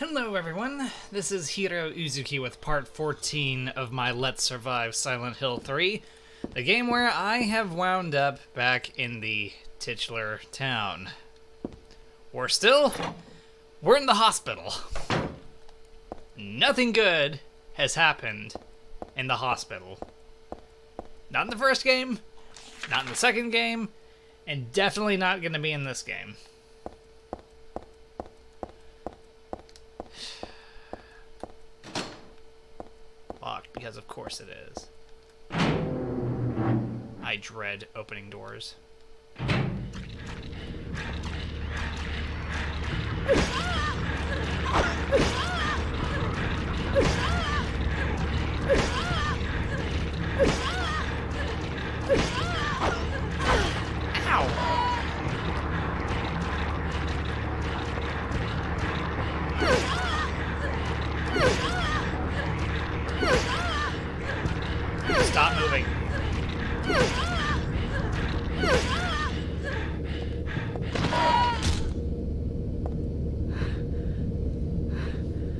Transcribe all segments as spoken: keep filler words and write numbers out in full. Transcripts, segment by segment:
Hello everyone, this is Heero Uzuki with part fourteen of my Let's Survive Silent Hill three, the game where I have wound up back in the titular town. Or still, we're in the hospital. Nothing good has happened in the hospital. Not in the first game, not in the second game, and definitely not going to be in this game. Locked, because of course it is. I dread opening doors.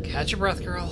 Catch your breath, girl.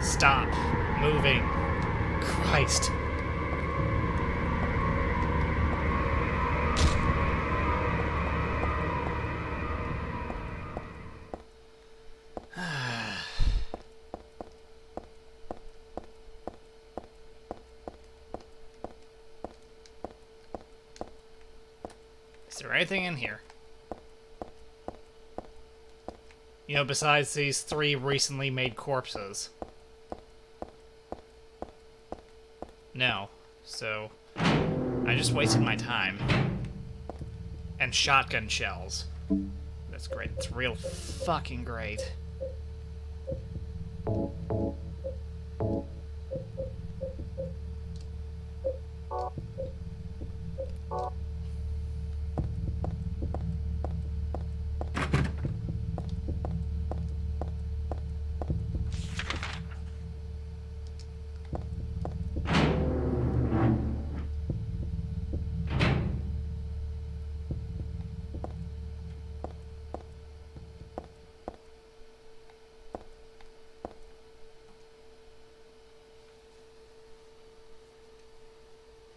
Stop moving. Christ. Is there anything in here? You know, besides these three recently made corpses. No, so I just wasted my time. And shotgun shells. That's great. It's real fucking great.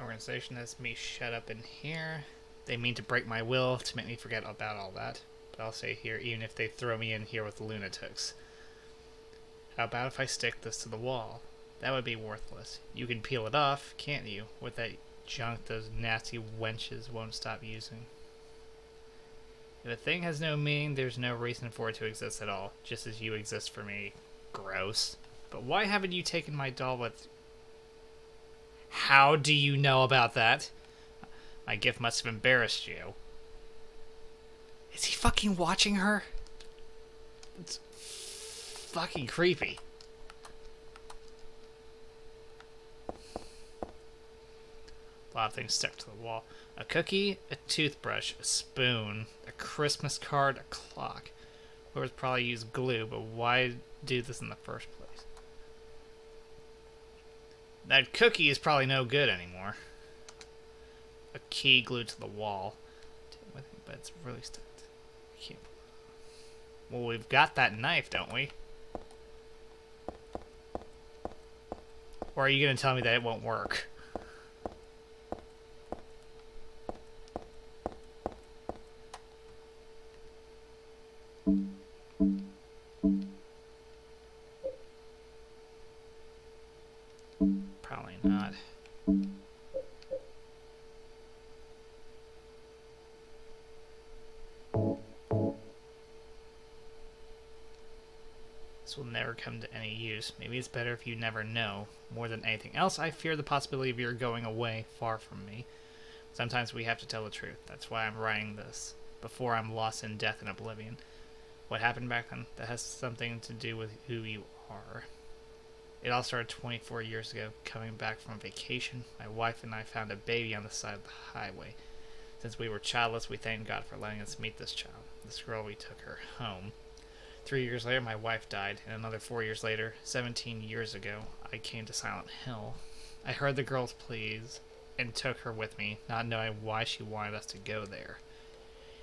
Organization has me shut up in here. They mean to break my will to make me forget about all that. But I'll stay here even if they throw me in here with lunatics. How about if I stick this to the wall? That would be worthless. You can peel it off, can't you? With that junk those nasty wenches won't stop using. If a thing has no meaning, there's no reason for it to exist at all. Just as you exist for me. Gross. But why haven't you taken my doll with... How do you know about that? My gift must have embarrassed you. Is he fucking watching her? It's fucking creepy. A lot of things stuck to the wall. A cookie, a toothbrush, a spoon, a Christmas card, a clock. Whoever's probably used glue, but why do this in the first place? That cookie is probably no good anymore. A key glued to the wall. But it's really stuck. I can't Well, we've got that knife, don't we? Or are you going to tell me that it won't work? Probably not. This will never come to any use. Maybe it's better if you never know. More than anything else, I fear the possibility of your going away far from me. Sometimes we have to tell the truth. That's why I'm writing this, before I'm lost in death and oblivion. What happened back then? That has something to do with who you are. It all started twenty-four years ago, coming back from vacation. My wife and I found a baby on the side of the highway. Since we were childless, we thanked God for letting us meet this child. This girl, we took her home. Three years later, my wife died, and another four years later, seventeen years ago, I came to Silent Hill. I heard the girl's pleas and took her with me, not knowing why she wanted us to go there.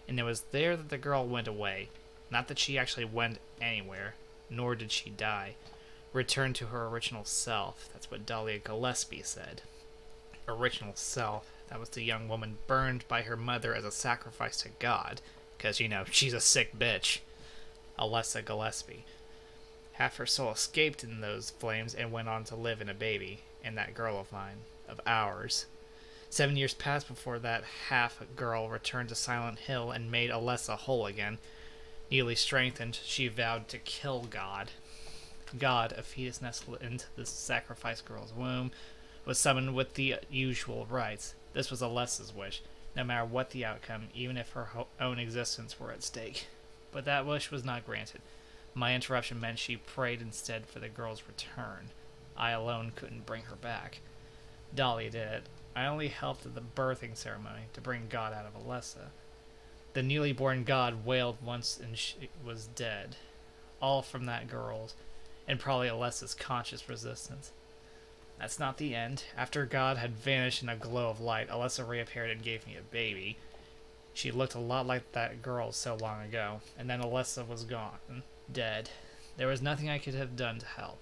And it was there that the girl went away. Not that she actually went anywhere, nor did she die. Returned to her original self. That's what Dahlia Gillespie said. Original self. That was the young woman burned by her mother as a sacrifice to God. Because, you know, she's a sick bitch. Alessa Gillespie. Half her soul escaped in those flames and went on to live in a baby. And that girl of mine. Of ours. Seven years passed before that half girl returned to Silent Hill and made Alessa whole again. Newly strengthened, she vowed to kill God. God, a fetus nestled into the sacrifice girl's womb, was summoned with the usual rites. This was Alessa's wish, no matter what the outcome, even if her own existence were at stake. But that wish was not granted. My interruption meant she prayed instead for the girl's return. I alone couldn't bring her back. Dahlia did. I only helped at the birthing ceremony to bring God out of Alessa. The newly born God wailed once and she was dead. All from that girl's, and probably Alessa's conscious resistance. That's not the end. After God had vanished in a glow of light, Alessa reappeared and gave me a baby. She looked a lot like that girl so long ago, and then Alessa was gone, dead. There was nothing I could have done to help.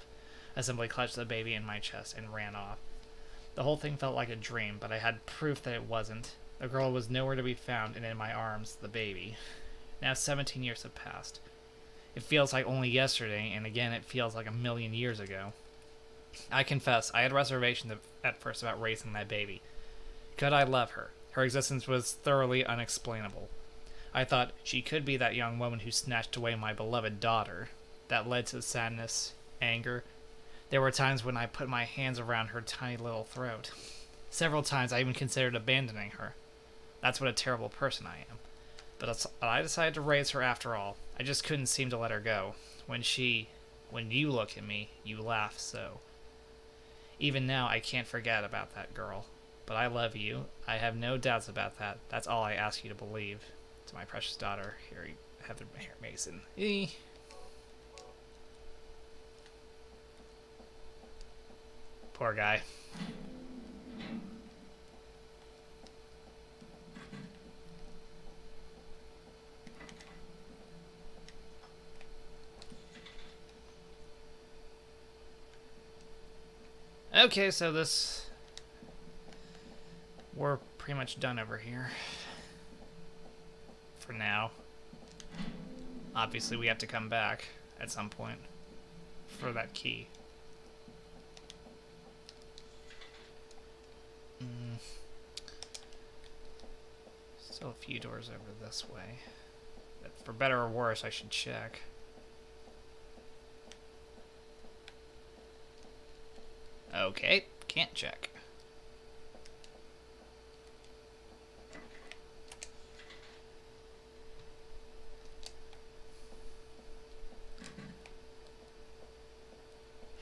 I simply clutched the baby in my chest and ran off. The whole thing felt like a dream, but I had proof that it wasn't. The girl was nowhere to be found, and in my arms, the baby. Now seventeen years have passed. It feels like only yesterday, and again, it feels like a million years ago. I confess, I had reservations at first about raising that baby. Could I love her? Her existence was thoroughly unexplainable. I thought she could be that young woman who snatched away my beloved daughter. That led to sadness, anger. There were times when I put my hands around her tiny little throat. Several times I even considered abandoning her. That's what a terrible person I am. But I decided to raise her after all. I just couldn't seem to let her go. When she... When you look at me, you laugh so. Even now, I can't forget about that girl. But I love you. I have no doubts about that. That's all I ask you to believe. To my precious daughter, Harry Heather Mason. Eee. Poor guy. Okay, so this, we're pretty much done over here, for now. Obviously we have to come back at some point for that key. Mm. Still a few doors over this way. But for better or worse, I should check. Okay, can't check.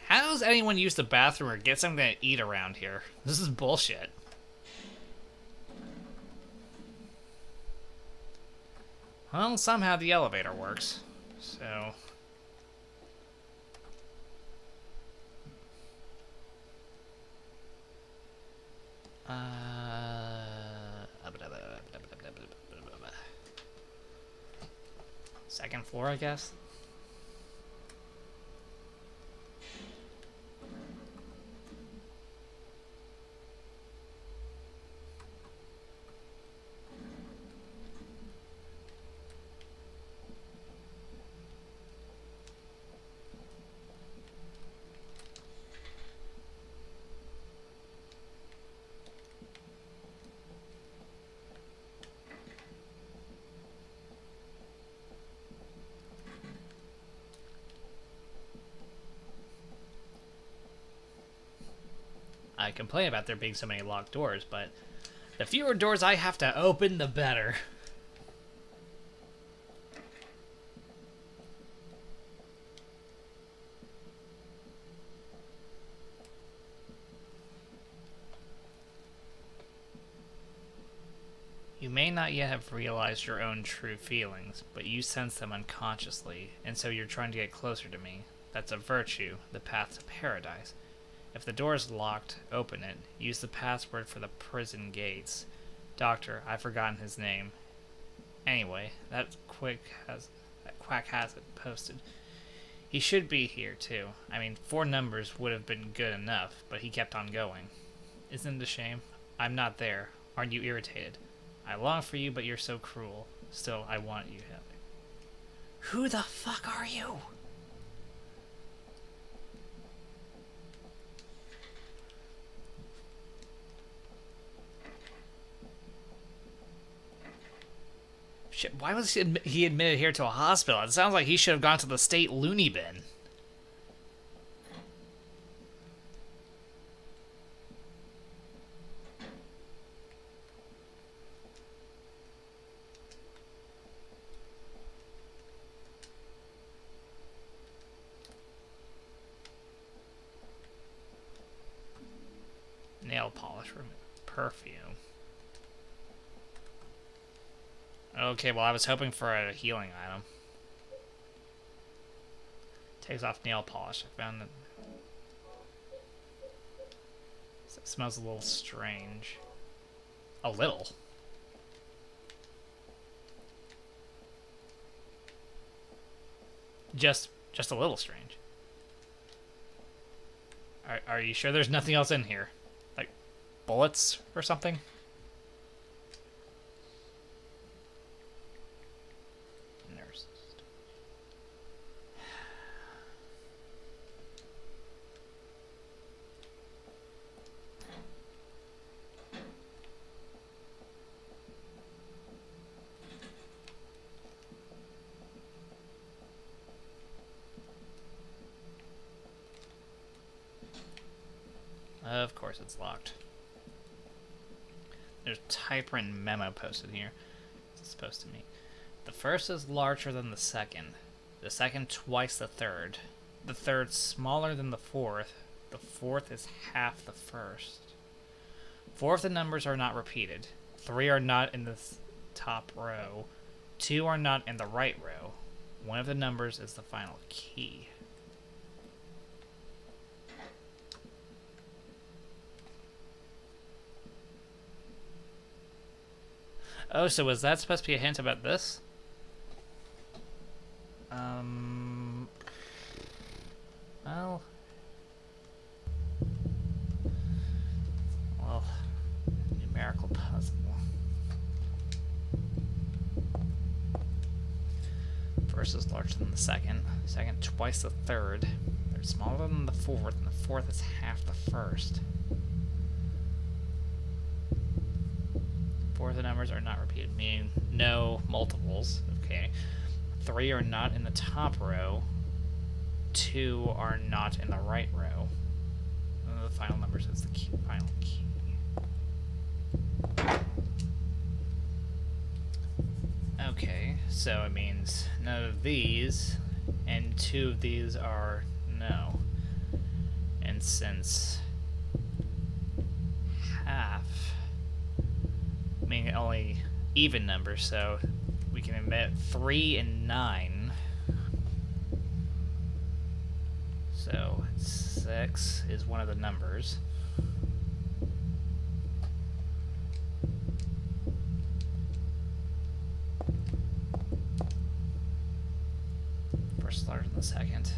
How does anyone use the bathroom or get something to eat around here? This is bullshit. Well, somehow the elevator works, so... Uh, Second floor, I guess. I complain about there being so many locked doors, but the fewer doors I have to open, the better. You may not yet have realized your own true feelings, but you sense them unconsciously, and so you're trying to get closer to me. That's a virtue, the path to paradise. If the door is locked, open it. Use the password for the prison gates. Doctor, I've forgotten his name. Anyway, that quick has that quack has it posted. He should be here too. I mean, four numbers would have been good enough, but he kept on going. Isn't it a shame? I'm not there. Aren't you irritated? I long for you, but you're so cruel. Still, I want you. Who the fuck are you? Shit, why was he, admi he admitted here to a hospital? It sounds like he should have gone to the state loony bin. Nail polish room. Perfume. Okay, well, I was hoping for a healing item. Takes off nail polish. I found that... It smells a little strange. A little. Just, just a little strange. Are, are you sure there's nothing else in here? Like, bullets or something? Of course it's locked. There's a typewritten memo posted here. What's it supposed to mean? The first is larger than the second. The second twice the third. The third smaller than the fourth. The fourth is half the first. Four of the numbers are not repeated. Three are not in the top row. Two are not in the right row. One of the numbers is the final key. Oh, so was that supposed to be a hint about this? Um... Well... Well... Numerical puzzle. First is larger than the second. Second twice the third. Third smaller than the fourth, and the fourth is half the first. Four of the numbers are not repeated, meaning no multiples. Okay. Three are not in the top row. Two are not in the right row. And the final number says the key, final key. Okay, so it means none of these, and two of these are no. And since half... only even numbers, so we can admit three and nine. So six is one of the numbers. second.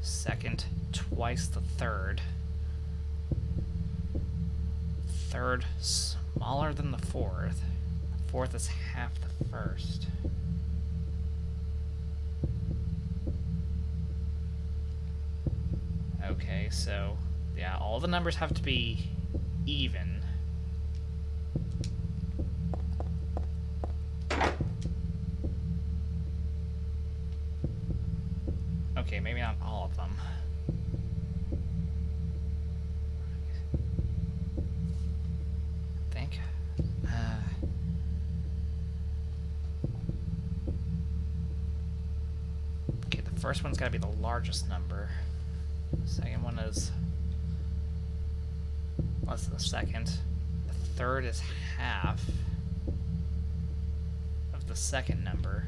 Second, twice the third. Third, smaller than the fourth. Fourth is half the first. Okay, so, yeah, all the numbers have to be even. Okay, maybe not all of them. I think. Uh, okay, the first one's got to be the largest number. The second one is less than a second. The third is half of the second number.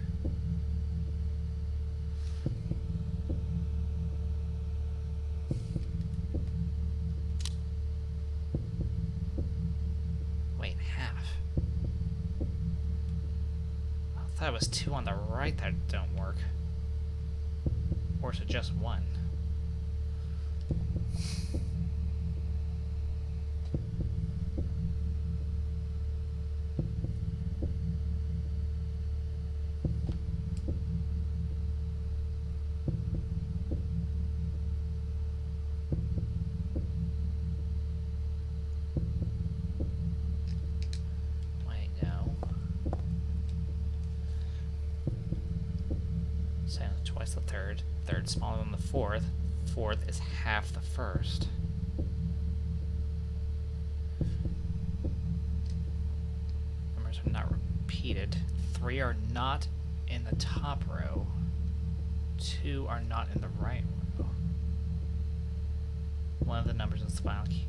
That was two on the right that don't work. Or is it just one? Smaller than the fourth. Fourth is half the first. Numbers are not repeated. Three are not in the top row. Two are not in the right row. One of the numbers is the final key.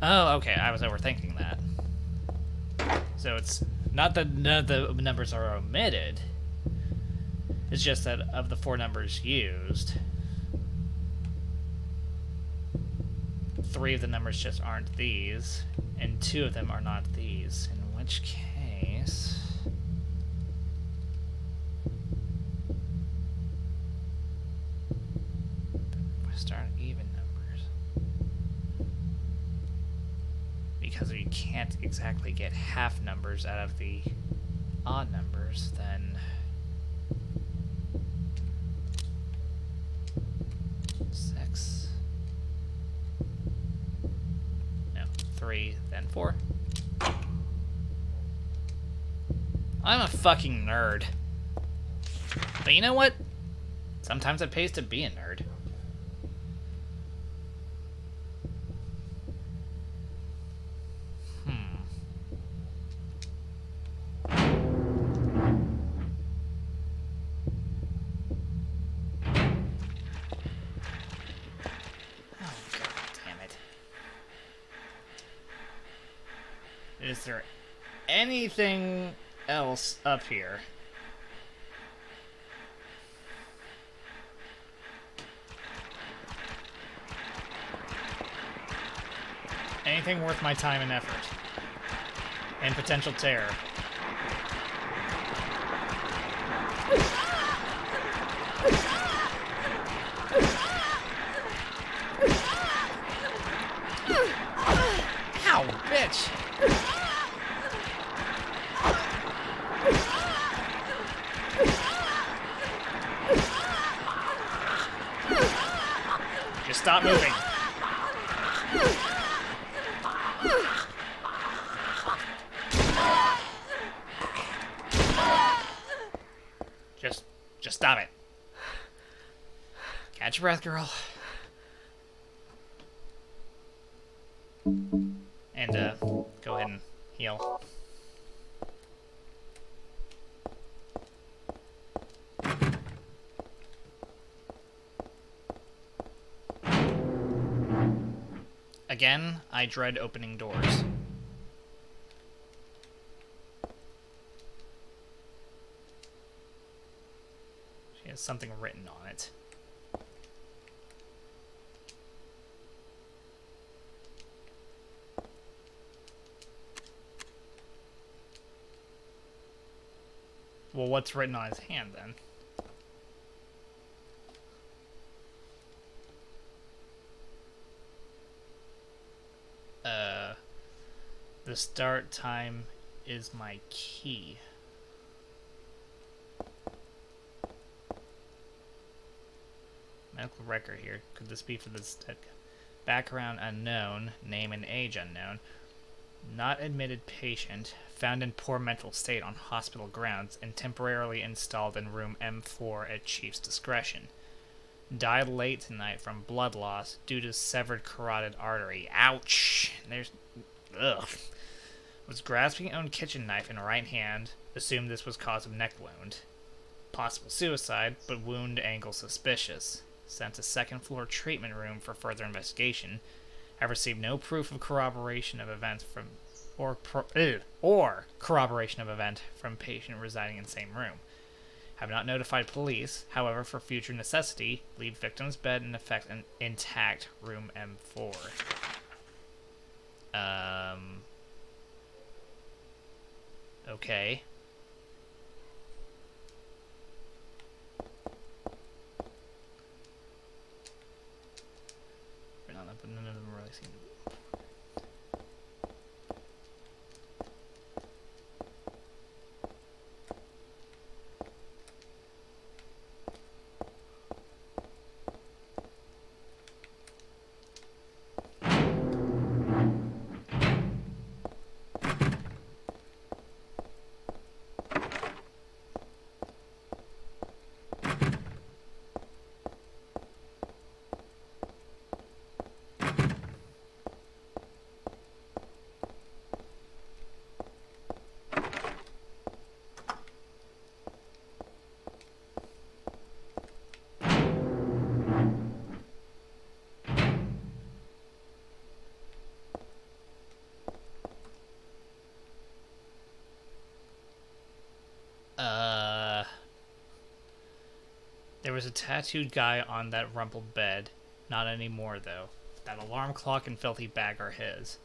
Oh, okay. I was overthinking that. So it's not that the numbers are omitted. It's just that of the four numbers used, three of the numbers just aren't these, and two of them are not these. In which case, we start even numbers. Because if you can't exactly get half numbers out of the odd numbers, then six, no, three, then four. I'm a fucking nerd. But you know what? Sometimes it pays to be a nerd. Anything else up here? Anything worth my time and effort? And potential terror. Ow, bitch! Stop moving. Just, just stop it. Catch your breath, girl. And, uh, go ahead and heal. Again, I dread opening doors. She has something written on it. Well, what's written on his hand, then? the start time is my key. Medical record here. Could this be for this background unknown, name and age unknown, not admitted patient, found in poor mental state on hospital grounds and temporarily installed in room M four at chief's discretion. Died late tonight from blood loss due to severed carotid artery. Ouch! There's... Ugh. Was grasping own kitchen knife in right hand. Assumed this was cause of neck wound. Possible suicide, but wound angle suspicious. Sent to second floor treatment room for further investigation. I received no proof of corroboration of events from... Or, pro, ugh, or corroboration of event from patient residing in same room. Have not notified police, however, for future necessity, leave victim's bed and effect an intact room M four. Um. Okay. None of them really seem to be. There was a tattooed guy on that rumpled bed. Not anymore, though. That alarm clock and filthy bag are his.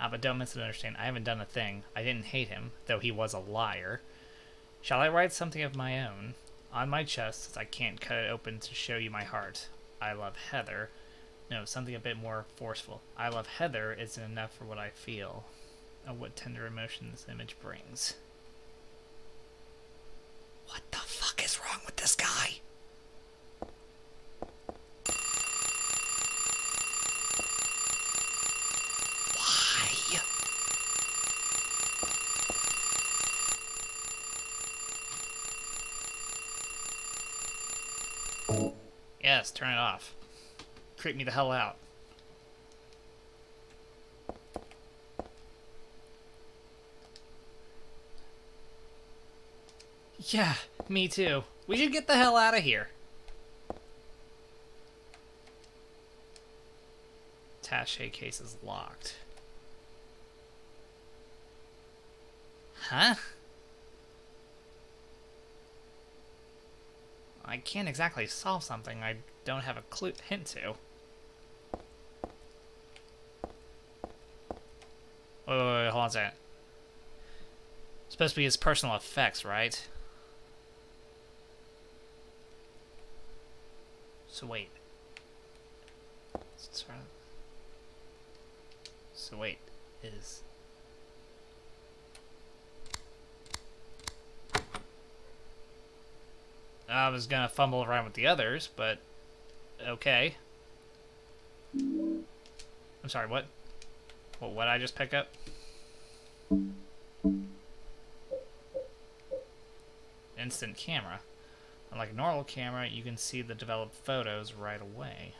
Ah, but don't misunderstand. I haven't done a thing. I didn't hate him, though he was a liar. Shall I write something of my own? On my chest, since I can't cut it open to show you my heart. I love Heather. No, something a bit more forceful. I love Heather isn't enough for what I feel. Oh, what tender emotion this image brings. What the fuck is wrong with this guy? Yes, turn it off. Creep me the hell out. Yeah, me too. We should get the hell out of here. Attaché case is locked. Huh? I can't exactly solve something I don't have a clue hint to. Wait, wait, wait, hold on a second. It's supposed to be his personal effects, right? So wait. So wait, is... I was gonna fumble around with the others, but okay. I'm sorry, what? What what I just pick up? Instant camera. Unlike a normal camera, you can see the developed photos right away.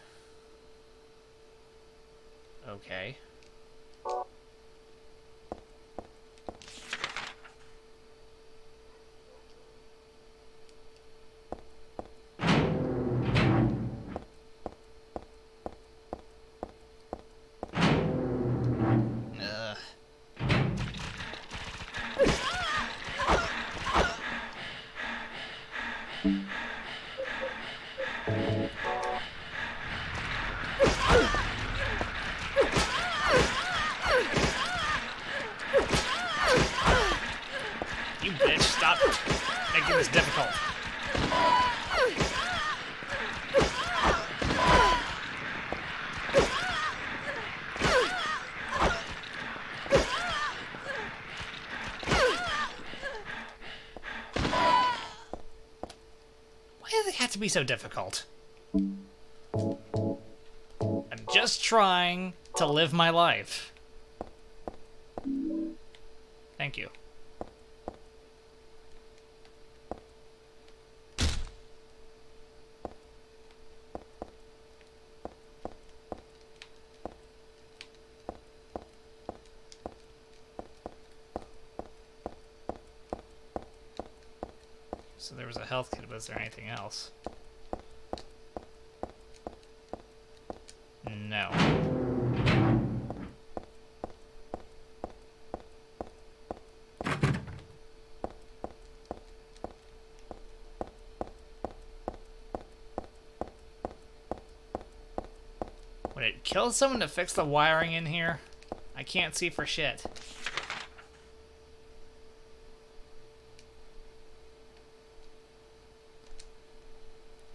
Okay. Why does it have to be so difficult? I'm just trying to live my life. Thank you. So there was a health kit, but is there anything else? No. Would it kill someone to fix the wiring in here? I can't see for shit.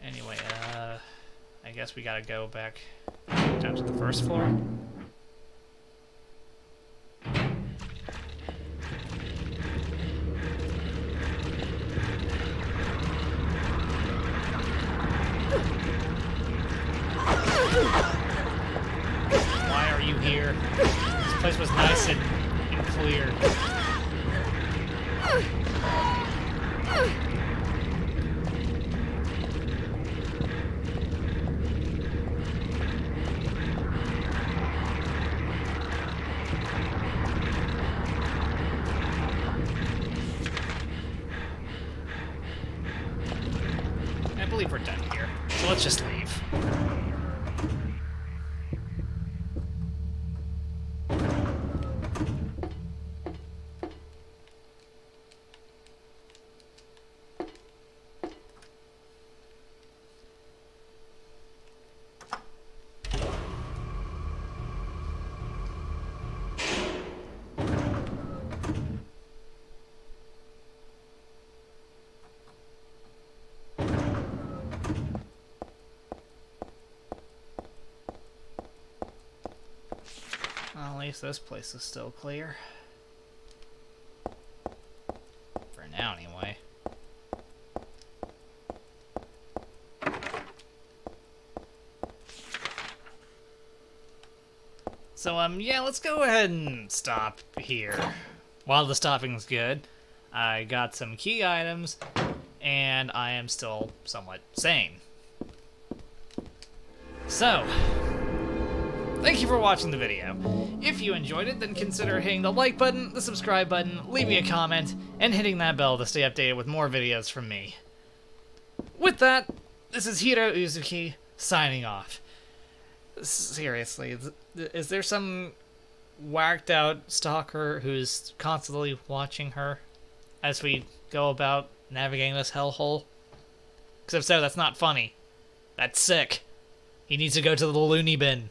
Anyway, uh, I guess we gotta go back down to the first floor. Why are you here? This place was nice and, and clear. This place is still clear. For now, anyway. So, um, yeah, let's go ahead and stop here. While the stopping's good, I got some key items, and I am still somewhat sane. So, thank you for watching the video. If you enjoyed it, then consider hitting the like button, the subscribe button, leave me a comment, and hitting that bell to stay updated with more videos from me. With that, this is Heero Uzuki, signing off. Seriously, is there some whacked out stalker who's constantly watching her as we go about navigating this hellhole? Because if so, that's not funny. That's sick. He needs to go to the loony bin.